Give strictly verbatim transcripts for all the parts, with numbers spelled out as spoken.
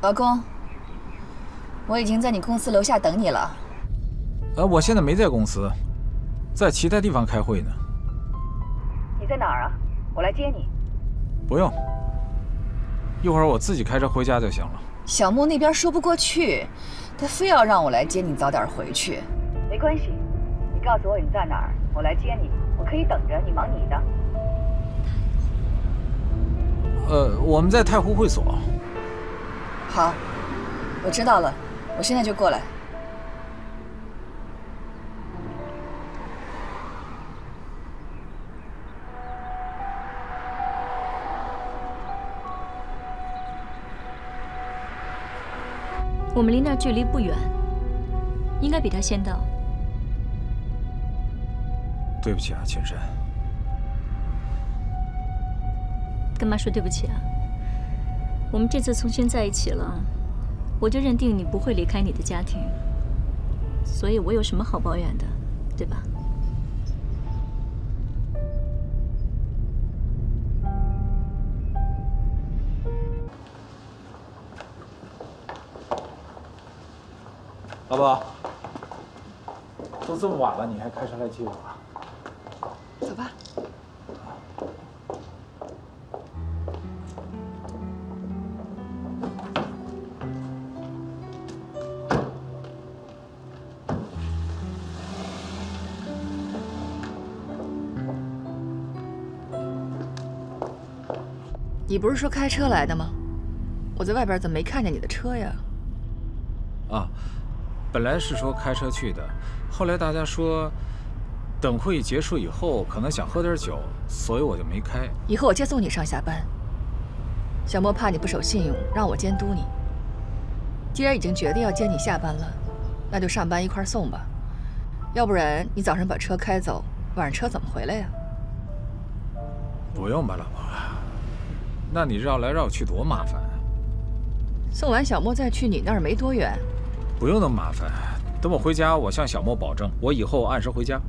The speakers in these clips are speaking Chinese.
老公，我已经在你公司楼下等你了。呃，我现在没在公司，在其他地方开会呢。你在哪儿啊？我来接你。不用，一会儿我自己开车回家就行了。小木那边说不过去，他非要让我来接你，早点回去。没关系，你告诉我你在哪儿，我来接你。我可以等着，你忙你的。呃，我们在太湖会所。 好，我知道了，我现在就过来。我们离那儿距离不远，应该比他先到。对不起啊，秦深。干嘛说对不起啊？ 我们这次从新在一起了，我就认定你不会离开你的家庭，所以我有什么好抱怨的，对吧？老婆，都这么晚了，你还开车来接我啊？走吧。 你不是说开车来的吗？我在外边怎么没看见你的车呀？啊，本来是说开车去的，后来大家说等会议结束以后可能想喝点酒，所以我就没开。以后我接送你上下班。小莫怕你不守信用，让我监督你。既然已经决定要接你下班了，那就上班一块送吧。要不然你早上把车开走，晚上车怎么回来呀？不用吧，老婆。 那你绕来绕去多麻烦啊！送完小莫再去你那儿没多远，不用那么麻烦。等我回家，我向小莫保证，我以后按时回家。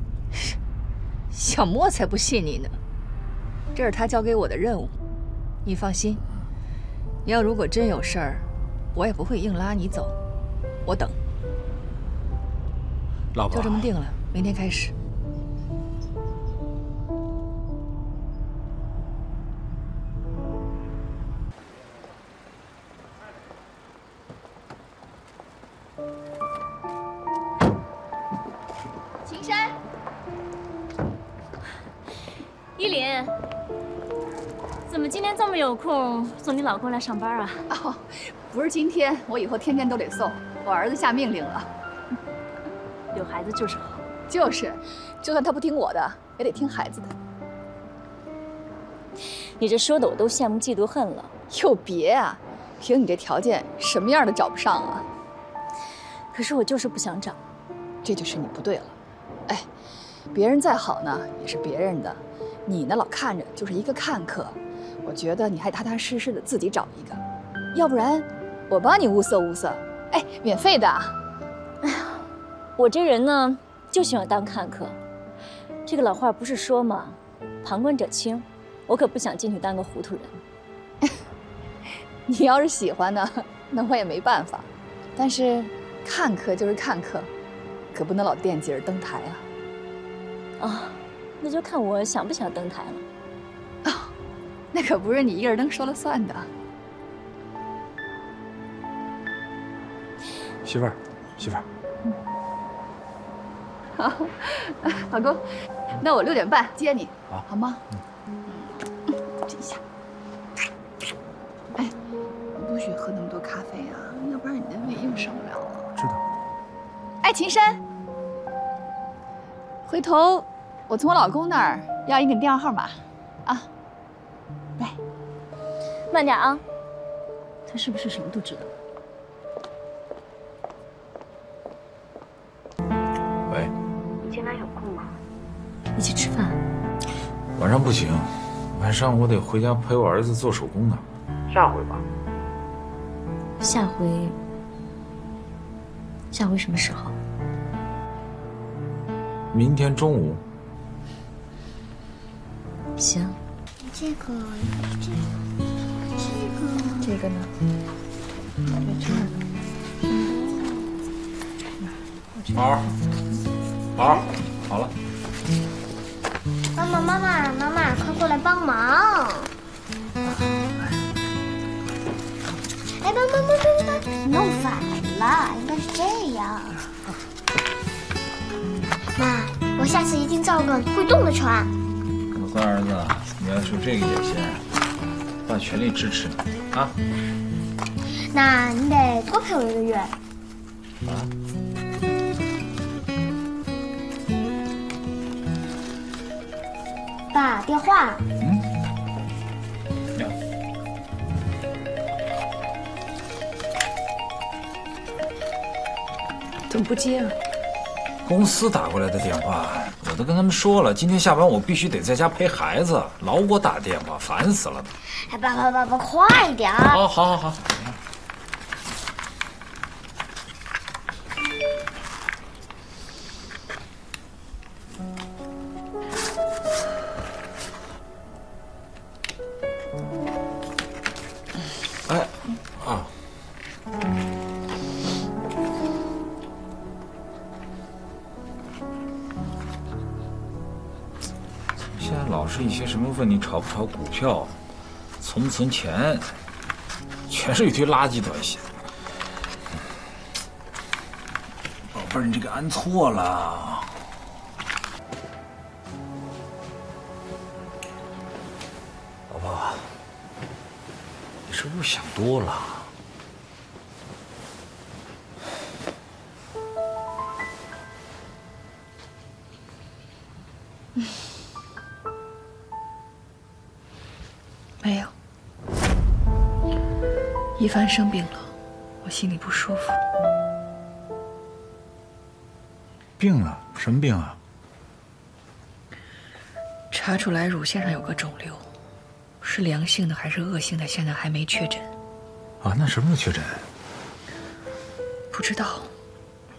小莫才不信你呢，这是他交给我的任务。你放心，你要如果真有事儿，我也不会硬拉你走，我等。老婆，就这么定了，明天开始。 有空送你老公来上班啊？哦，不是今天，我以后天天都得送。我儿子下命令了，有孩子就是好，就是，就算他不听我的，也得听孩子的。你这说的我都羡慕嫉妒恨了。哟，别啊，凭你这条件，什么样的找不上啊？可是我就是不想找，这就是你不对了。哎，别人再好呢，也是别人的，你呢老看着就是一个看客。 我觉得你还踏踏实实的自己找一个，要不然我帮你物色物色，哎，免费的。哎呀，我这人呢就喜欢当看客，这个老话不是说嘛，旁观者清，我可不想进去当个糊涂人。你要是喜欢呢，那我也没办法。但是看客就是看客，可不能老惦记着登台啊。啊，那就看我想不想登台了。 那可不是你一个人能说了算的，媳妇儿，媳妇儿。嗯。好，老公，那我六点半接你，好，好吗？嗯。这一下。哎，你不许喝那么多咖啡啊，要不然你的胃又受不了了。知道。哎，秦深，回头我从我老公那儿要一个电话号码，啊。 来，慢点啊！他是不是什么都知道？喂，你今晚有空吗？一起吃饭。晚上不行，晚上我得回家陪我儿子做手工呢。下回吧。下回，下回什么时候？明天中午。行。 这个，这个，这个呢？好，好，好了。妈妈，妈妈，妈妈，快过来帮忙！哎，妈妈，妈妈，妈妈，你弄反了，应该是这样。妈，我下次一定造个会动的船。我乖儿子，你要是有这个野心，爸全力支持你啊！那你得多陪我一个月。啊？爸，电话。嗯。怎么不接啊？公司打过来的电话，我都跟他们说了，今天下班我必须得在家陪孩子，老给我打电话，烦死了。哎，爸爸，爸爸，快点！好，好，好，好。 问你炒不炒股票，存不存钱，全是一堆垃圾短信。宝贝儿，你这个按错了。老婆，你是不是想多了？嗯 没有，一帆生病了，我心里不舒服。病了？什么病啊？查出来乳腺上有个肿瘤，是良性的还是恶性的，现在还没确诊。啊，那什么时候确诊？不知道，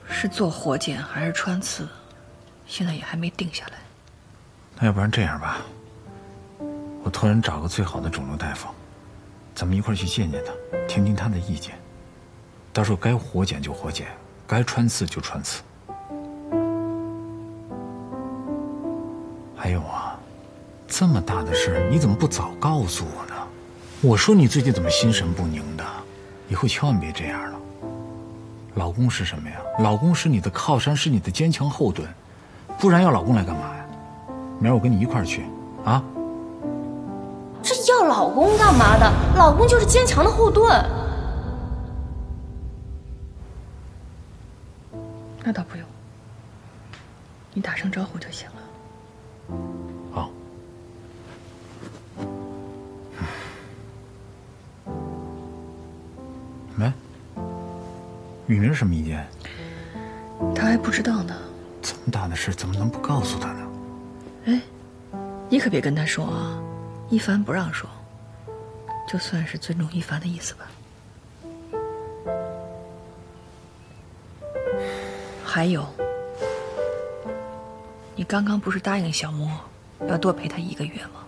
是做活检还是穿刺，现在也还没定下来。那要不然这样吧。 我托人找个最好的肿瘤大夫，咱们一块去见见他，听听他的意见。到时候该活检就活检，该穿刺就穿刺。还有啊，这么大的事你怎么不早告诉我呢？我说你最近怎么心神不宁的？以后千万别这样了。老公是什么呀？老公是你的靠山，是你的坚强后盾，不然要老公来干嘛呀？明儿我跟你一块去，啊？ 这要老公干嘛的？老公就是坚强的后盾。那倒不用，你打声招呼就行了。好。没，雨明什么意见？他还不知道呢。这么大的事怎么能不告诉他呢？哎，你可别跟他说啊。 一凡不让说，就算是尊重一凡的意思吧。还有，你刚刚不是答应小莫要多陪他一个月吗？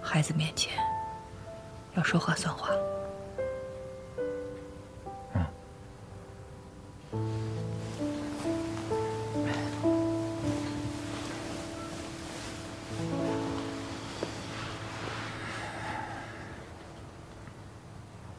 孩子面前要说话算话。